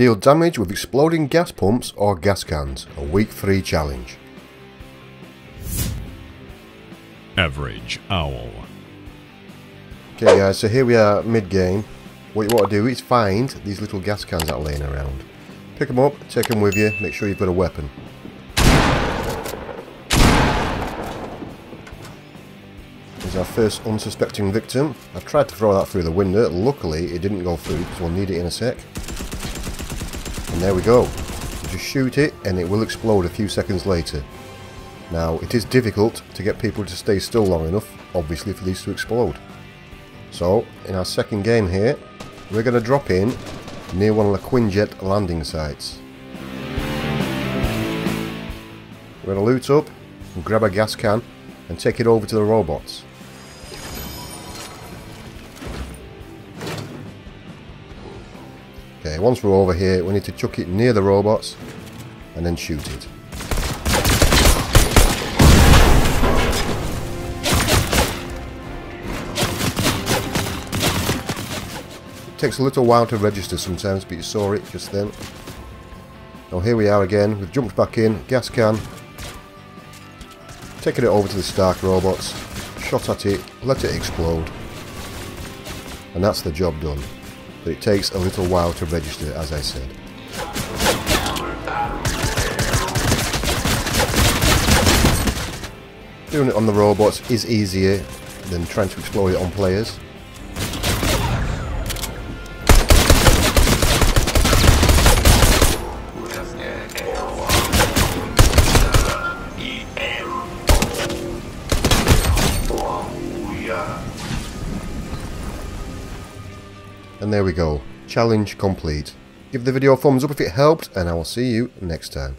Deal damage with exploding gas pumps or gas cans, a week 3 challenge. Average Owl. Okay guys, so here we are mid-game. What you want to do is find these little gas cans that are laying around. Pick them up, take them with you, make sure you've got a weapon. Here's our first unsuspecting victim. I tried to throw that through the window, luckily it didn't go through because we'll need it in a sec. And there we go. Just shoot it and it will explode a few seconds later. Now, it is difficult to get people to stay still long enough, obviously, for these to explode. So, in our second game here, we're going to drop in near one of the Quinjet landing sites. We're going to loot up, and grab a gas can, and take it over to the robots. Okay, once we're over here, we need to chuck it near the robots, and then shoot it. Takes a little while to register sometimes, but you saw it just then. Now here we are again, we've jumped back in, gas can, taking it over to the Stark robots, shot at it, let it explode, and that's the job done. But it takes a little while to register, as I said. Doing it on the robots is easier than trying to explode it on players. And there we go. Challenge complete. Give the video a thumbs up if it helped, and I will see you next time.